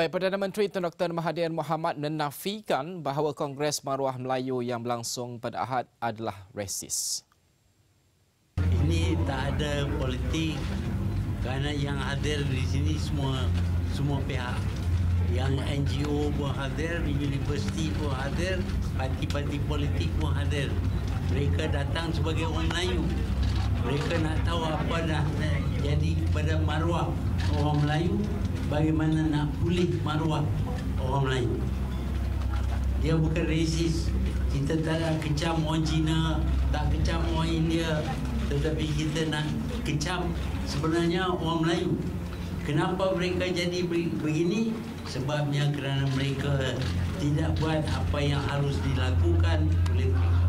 Baik, Perdana Menteri Tun Dr Mahathir Mohamad menafikan bahawa Kongres Maruah Melayu yang berlangsung pada Ahad adalah resis. Ini tak ada politik kerana yang hadir di sini semua pihak. Yang NGO pun hadir, universiti pun hadir, parti-parti politik pun hadir. Mereka datang sebagai orang Melayu. Mereka nak tahu apa dah jadi kepada maruah orang Melayu. Bagaimana nak pulih maruah orang Melayu. Dia bukan resis. Kita tak kecam orang Cina, tak kecam orang India. Tetapi kita nak kecam sebenarnya orang Melayu. Kenapa mereka jadi begini? Sebabnya kerana mereka tidak buat apa yang harus dilakukan oleh mereka.